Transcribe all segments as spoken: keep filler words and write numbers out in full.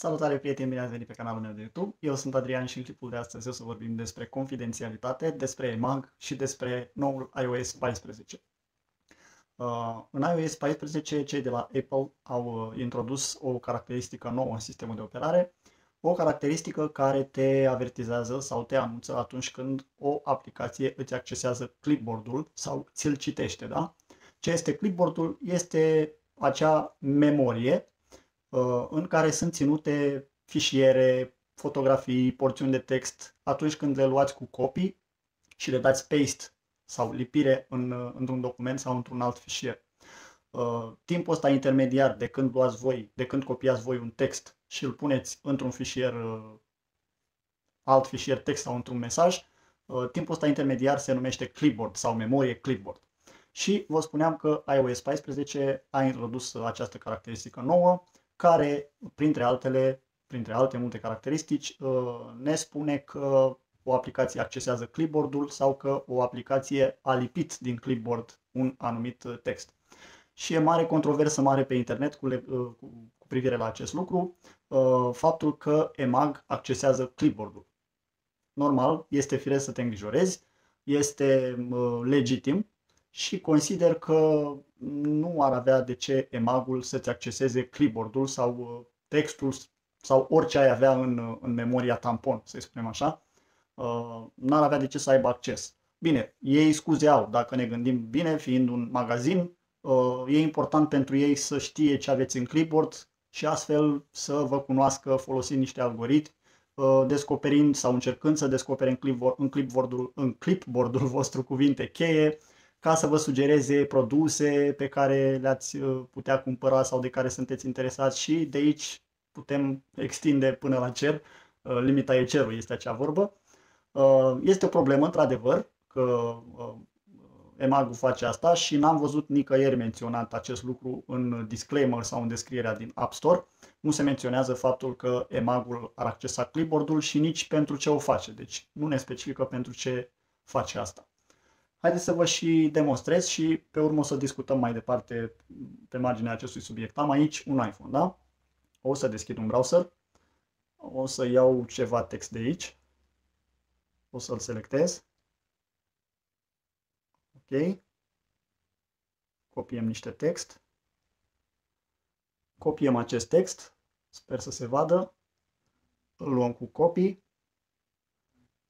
Salutare prieteni, bine ați venit pe canalul meu de YouTube. Eu sunt Adrian și în clipul de astăzi o să vorbim despre confidențialitate, despre eMAG și despre noul i O S paisprezece. Uh, în i O S paisprezece, cei de la Apple au introdus o caracteristică nouă în sistemul de operare, o caracteristică care te avertizează sau te anunță atunci când o aplicație îți accesează clipboard-ul sau ți-l citește, da? Ce este clipboard-ul? Este acea memorie în care sunt ținute fișiere, fotografii, porțiuni de text. Atunci când le luați cu copii și le dați paste sau lipire în, într-un document sau într-un alt fișier. Timpul ăsta intermediar de când luați voi, de când copiați voi un text și îl puneți într-un fișier, alt fișier text sau într-un mesaj, timpul ăsta intermediar se numește clipboard sau memorie clipboard. Și vă spuneam că i O S paisprezece a introdus această caracteristică nouă, care, printre altele, printre alte multe caracteristici, ne spune că o aplicație accesează clipboard-ul sau că o aplicație a lipit din clipboard un anumit text. Și e mare controversă mare pe internet cu, cu privire la acest lucru, faptul că eMAG accesează clipboard-ul. Normal, este firesc să te îngrijorezi, este legitim și consider că nu ar avea de ce eMAG-ul să-ți acceseze clipboard-ul sau textul sau orice ai avea în, în memoria tampon, să-i spunem așa. N-ar avea de ce să aibă acces. Bine, ei scuze au, dacă ne gândim bine, fiind un magazin, e important pentru ei să știe ce aveți în clipboard și astfel să vă cunoască folosind niște algoritmi, descoperind sau încercând să descopere în clipboard-ul, în clipboard-ul vostru cuvinte cheie, ca să vă sugereze produse pe care le-ați putea cumpăra sau de care sunteți interesați și de aici putem extinde până la cer, limita e cerul, este acea vorbă. Este o problemă într-adevăr că eMAG-ul face asta și n-am văzut nicăieri menționat acest lucru în disclaimer sau în descrierea din App Store. Nu se menționează faptul că eMAG-ul ar accesa clipboard-ul și nici pentru ce o face, deci nu ne specifică pentru ce face asta. Haideți să vă și demonstrez și pe urmă o să discutăm mai departe pe marginea acestui subiect. Am aici un iPhone, da? O să deschid un browser, o să iau ceva text de aici, o să-l selectez, ok, copiem niște text, copiem acest text, sper să se vadă, îl luăm cu copii,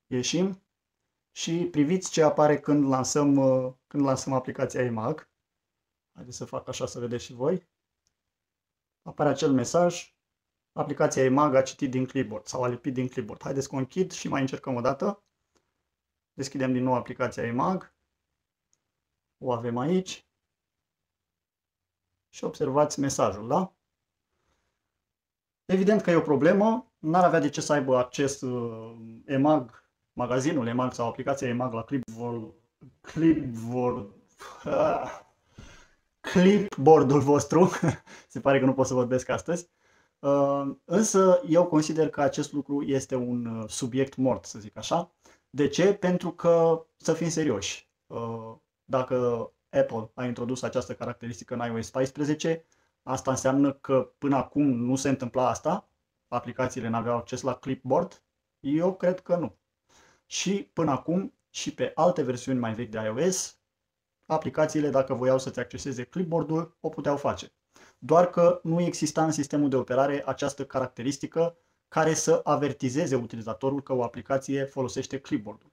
ieșim. Și priviți ce apare când lansăm, când lansăm aplicația eMAG. Haideți să fac așa să vedeți și voi. Apare acel mesaj. Aplicația eMAG a citit din clipboard sau a lipit din clipboard. Haideți să o închid și mai încercăm o dată. Deschidem din nou aplicația eMAG. O avem aici. Și observați mesajul, da? Evident că e o problemă. N-ar avea de ce să aibă acces eMAG, magazinul eMAG sau aplicația eMAG la clipboard, clipboard, clipboard-ul vostru. Se pare că nu pot să vorbesc astăzi. Însă eu consider că acest lucru este un subiect mort, să zic așa. De ce? Pentru că, să fim serioși, dacă Apple a introdus această caracteristică în i O S paisprezece, asta înseamnă că până acum nu se întâmpla asta, aplicațiile n-aveau acces la clipboard? Eu cred că nu. Și până acum, și pe alte versiuni mai vechi de iOS, aplicațiile, dacă voiau să-ți acceseze clipboard-ul, o puteau face. Doar că nu exista în sistemul de operare această caracteristică care să avertizeze utilizatorul că o aplicație folosește clipboard-ul.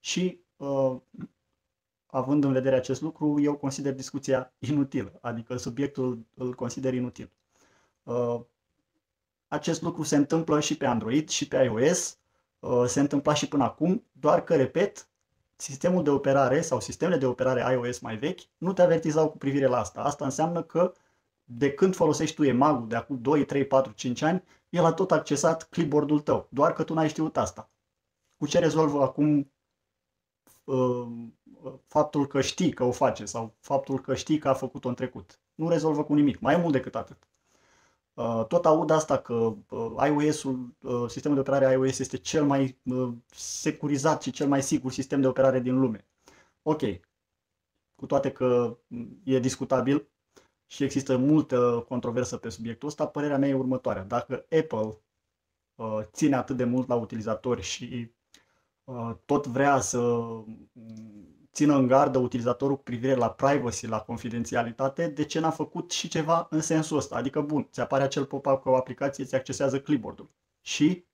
Și, uh, având în vedere acest lucru, eu consider discuția inutilă, adică subiectul îl consider inutil. Uh, acest lucru se întâmplă și pe Android și pe iOS. Se întâmpla și până acum, doar că, repet, sistemul de operare sau sistemele de operare iOS mai vechi nu te avertizau cu privire la asta. Asta înseamnă că de când folosești tu eMAG-ul de acum doi, trei, patru, cinci ani, el a tot accesat clipboard-ul tău, doar că tu n-ai știut asta. Cu ce rezolvă acum uh, faptul că știi că o face sau faptul că știi că a făcut-o în trecut? Nu rezolvă cu nimic, mai mult decât atât. Tot aud asta că iOS-ul, sistemul de operare iOS este cel mai securizat și cel mai sigur sistem de operare din lume. Ok, cu toate că e discutabil, și există multă controversă pe subiectul ăsta, părerea mea e următoarea. Dacă Apple uh, ține atât de mult la utilizatori și uh, tot vrea să țină în gardă utilizatorul cu privire la privacy, la confidențialitate, de ce n-a făcut și ceva în sensul ăsta? Adică, bun, ți apare acel pop-up că o aplicație îți accesează clipboard-ul. Și,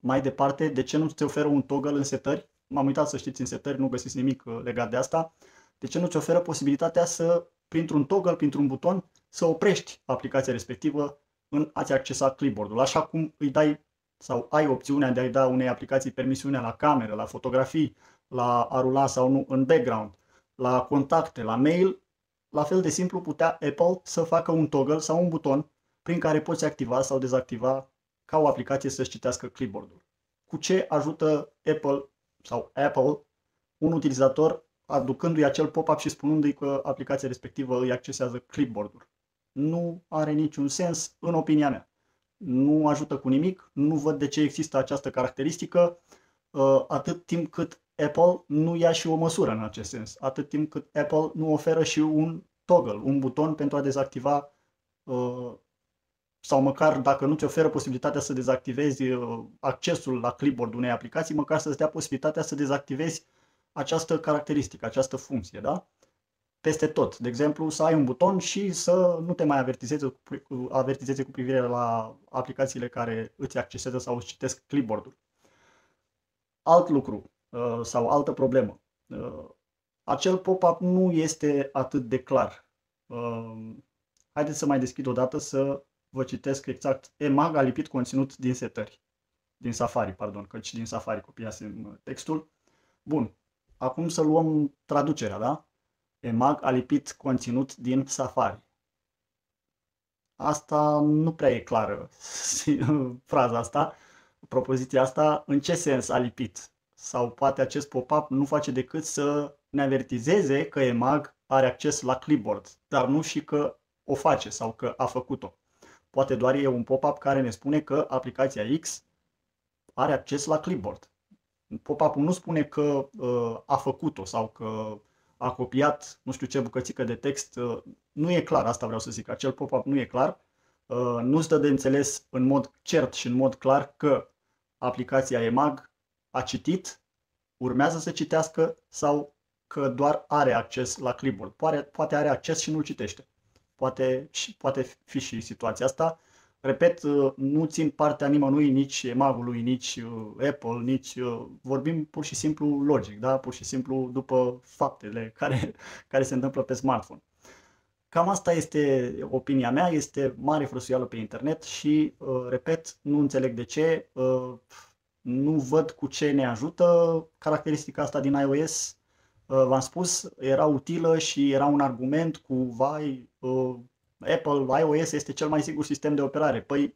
mai departe, de ce nu ți oferă un toggle în setări? M-am uitat, să știți, în setări, nu găsiți nimic legat de asta. De ce nu ți oferă posibilitatea să, printr-un toggle, printr-un buton, să oprești aplicația respectivă în a-ți accesa clipboard-ul? Așa cum îi dai sau ai opțiunea de a-i da unei aplicații permisiunea la cameră, la fotografii, la a rula sau nu în background, la contacte, la mail, la fel de simplu putea Apple să facă un toggle sau un buton prin care poți activa sau dezactiva ca o aplicație să-și citească clipboard-ul. Cu ce ajută Apple sau Apple un utilizator aducându-i acel pop-up și spunându-i că aplicația respectivă îi accesează clipboard-ul? Nu are niciun sens, în opinia mea. Nu ajută cu nimic, nu văd de ce există această caracteristică, atât timp cât Apple nu ia și o măsură în acest sens, atât timp cât Apple nu oferă și un toggle, un buton pentru a dezactiva sau măcar dacă nu-ți oferă posibilitatea să dezactivezi accesul la clipboard-ul unei aplicații, măcar să-ți dea posibilitatea să dezactivezi această caracteristică, această funcție, da? Peste tot. De exemplu, să ai un buton și să nu te mai avertizeze, avertizeze cu privire la aplicațiile care îți accesează sau îți citesc clipboard-ul. Alt lucru sau altă problemă. Acel pop-up nu este atât de clar. Haideți să mai deschid o dată să vă citesc exact. eMAG a lipit conținut din setări. Din Safari, pardon, căci din Safari copiasem textul. Bun. Acum să luăm traducerea, da? eMAG a lipit conținut din Safari. Asta nu prea e clară, fraza asta, propoziția asta, în ce sens a lipit? Sau poate acest pop-up nu face decât să ne avertizeze că eMAG are acces la clipboard, dar nu și că o face sau că a făcut-o. Poate doar e un pop-up care ne spune că aplicația X are acces la clipboard. Pop-up-ul nu spune că uh, a făcut-o sau că a copiat nu știu ce bucățică de text. Uh, nu e clar, asta vreau să zic. Acel pop-up nu e clar. Uh, nu stă de înțeles în mod cert și în mod clar că aplicația eMAG a citit, urmează să citească sau că doar are acces la clipboard. Poate, poate are acces și nu-l citește. Poate, și, poate fi și situația asta. Repet, nu țin partea nimănui, nici eMAG-ului, nici Apple, nici... Vorbim pur și simplu logic, da? Pur și simplu după faptele care, care se întâmplă pe smartphone. Cam asta este opinia mea, este mare frăsuială pe internet și, repet, nu înțeleg de ce, nu văd cu ce ne ajută caracteristica asta din iOS. V-am spus, era utilă și era un argument cu vai, Apple, iOS este cel mai sigur sistem de operare. Păi,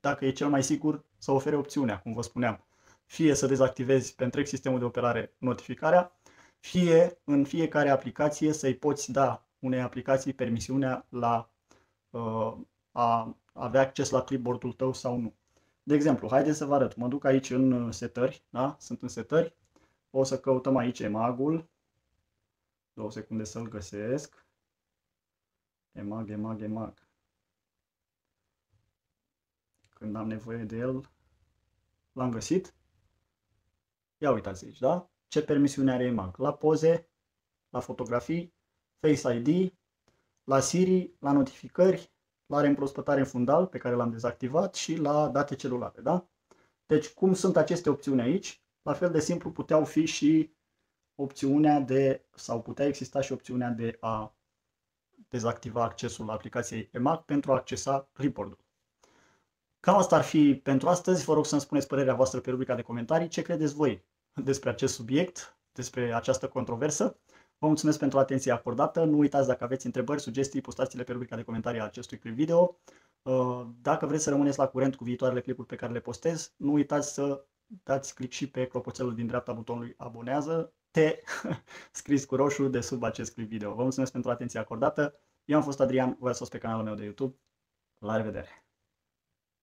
dacă e cel mai sigur, să ofere opțiunea, cum vă spuneam. Fie să dezactivezi pe întreg sistemul de operare notificarea, fie în fiecare aplicație să-i poți da unei aplicații permisiunea la a avea acces la clipboard-ul tău sau nu. De exemplu, haideți să vă arăt. Mă duc aici în setări, da? Sunt în setări. O să căutăm aici eMAG-ul. Două secunde să-l găsesc. eMAG, eMAG, eMAG. Când am nevoie de el, l-am găsit. Ia uitați aici, da? Ce permisiune are eMAG? La poze, la fotografii, Face I D, la Siri, la notificări, la reîmprospătare în fundal, pe care l-am dezactivat, și la date celulare, da? Deci, cum sunt aceste opțiuni aici? La fel de simplu puteau fi și opțiunea de, sau putea exista și opțiunea de a dezactiva accesul la aplicației eMAG pentru a accesa clipboard-ul. Cam asta ar fi pentru astăzi. Vă rog să-mi spuneți părerea voastră pe rubrica de comentarii. Ce credeți voi despre acest subiect, despre această controversă? Vă mulțumesc pentru atenția acordată. Nu uitați, dacă aveți întrebări, sugestii, postați-le pe rubrica de comentarii a acestui clip video. Dacă vreți să rămâneți la curent cu viitoarele clipuri pe care le postez, nu uitați să dați click și pe clopoțelul din dreapta butonului Abonează, te scris cu roșu de sub acest clip video. Vă mulțumesc pentru atenția acordată. Eu am fost Adrian, voi ați fost pe canalul meu de YouTube. La revedere!